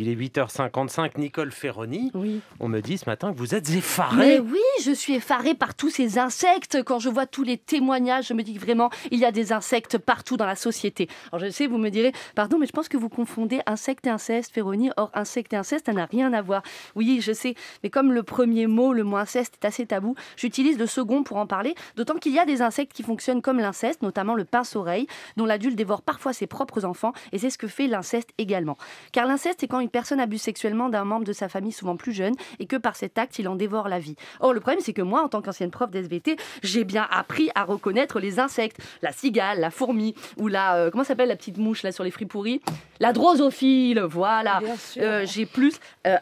Il est 8h55, Nicole Ferroni, oui. On me dit ce matin que vous êtes effarée. Mais oui, je suis effarée par tous ces insectes. Quand je vois tous les témoignages, je me dis que vraiment, il y a des insectes partout dans la société. Alors je sais, vous me direz, pardon, mais je pense que vous confondez insectes et inceste, Ferroni. Or, insectes et inceste, ça n'a rien à voir. Oui, je sais, mais comme le premier mot, le mot inceste, est assez tabou, j'utilise le second pour en parler, d'autant qu'il y a des insectes qui fonctionnent comme l'inceste, notamment le pince-oreille, dont l'adulte dévore parfois ses propres enfants, et c'est ce que fait l'inceste également. Car l'inceste, c'est quand une personne abuse sexuellement d'un membre de sa famille souvent plus jeune et que par cet acte, il en dévore la vie. Or, le problème, c'est que moi, en tant qu'ancienne prof d'SVT, j'ai bien appris à reconnaître les insectes. La cigale, la fourmi ou la... comment s'appelle la petite mouche là sur les fruits pourris? La drosophile, voilà. J'ai plus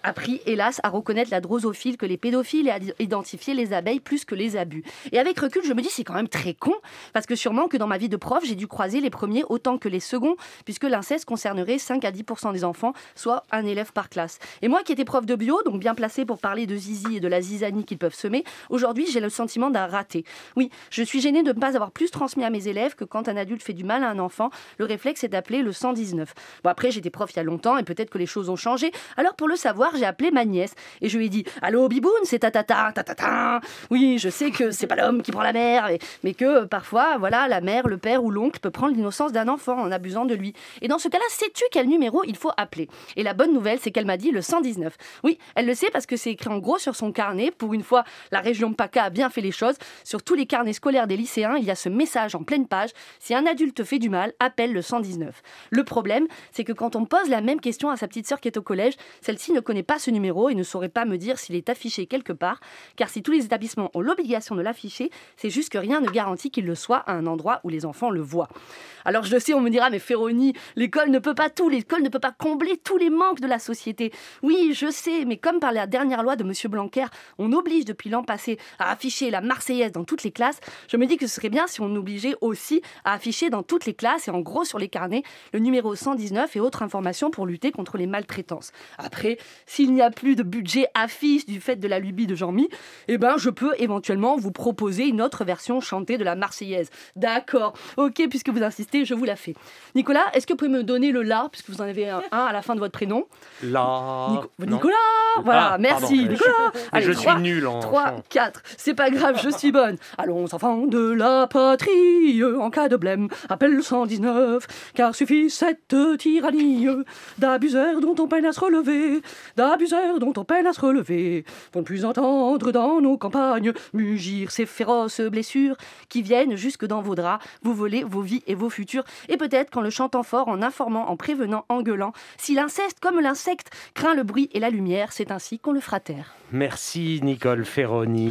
appris, hélas, à reconnaître la drosophile que les pédophiles et à identifier les abeilles plus que les abus. Et avec recul, je me dis, c'est quand même très con, parce que sûrement que dans ma vie de prof, j'ai dû croiser les premiers autant que les seconds, puisque l'inceste concernerait 5 à 10% des enfants, soit un élève par classe. Et moi qui étais prof de bio, donc bien placée pour parler de zizi et de la zizanie qu'ils peuvent semer, aujourd'hui j'ai le sentiment d'un raté. Oui, je suis gênée de ne pas avoir plus transmis à mes élèves que quand un adulte fait du mal à un enfant, le réflexe est d'appeler le 119. Bon, après j'étais prof il y a longtemps et peut-être que les choses ont changé, alors pour le savoir j'ai appelé ma nièce et je lui ai dit « Allô Biboune, c'est tatata, tatata !» Oui, je sais que c'est pas l'homme qui prend la mère, mais que parfois, voilà, la mère, le père ou l'oncle peut prendre l'innocence d'un enfant en abusant de lui. Et dans ce cas-là, sais-tu quel numéro il faut appeler? Et la bonne nouvelle, c'est qu'elle m'a dit le 119. Oui, elle le sait parce que c'est écrit en gros sur son carnet. Pour une fois, la région PACA a bien fait les choses. Sur tous les carnets scolaires des lycéens, il y a ce message en pleine page. Si un adulte fait du mal, appelle le 119. Le problème, c'est que quand on pose la même question à sa petite sœur qui est au collège, celle-ci ne connaît pas ce numéro et ne saurait pas me dire s'il est affiché quelque part. Car si tous les établissements ont l'obligation de l'afficher, c'est juste que rien ne garantit qu'il le soit à un endroit où les enfants le voient. Alors je sais, on me dira, mais Ferroni, l'école ne peut pas tout, l'école ne peut pas combler tous les manques de la société. Oui, je sais, mais comme par la dernière loi de M. Blanquer, on oblige depuis l'an passé à afficher la Marseillaise dans toutes les classes, je me dis que ce serait bien si on obligeait aussi à afficher dans toutes les classes et en gros sur les carnets le numéro 119 et autres informations pour lutter contre les maltraitances. Après, s'il n'y a plus de budget affiche du fait de la lubie de Jean-Mi, eh ben, je peux éventuellement vous proposer une autre version chantée de la Marseillaise. D'accord, ok, puisque vous insistez, je vous la fais. Nicolas, est-ce que vous pouvez me donner le la, puisque vous en avez un à la fin de votre prénom? La... Nicolas, voilà, ah, merci, pardon, Nicolas. Allez, je suis nul en... 3, 4, c'est pas grave, je suis bonne. Allons, enfants de la patrie, en cas de blême, appelle le 119, car suffit cette tyrannie d'abuseurs dont on peine à se relever, d'abuseurs dont on peine à se relever, pour ne plus entendre dans nos campagnes mugir ces féroces blessures qui viennent jusque dans vos draps, vous voler vos vies et vos futurs, et peut-être qu'en le chantant fort, en informant, en prévenant, en gueulant, si l'inceste comme l'insecte craint le bruit et la lumière, c'est ainsi qu'on le fera taire. Merci Nicole Ferroni.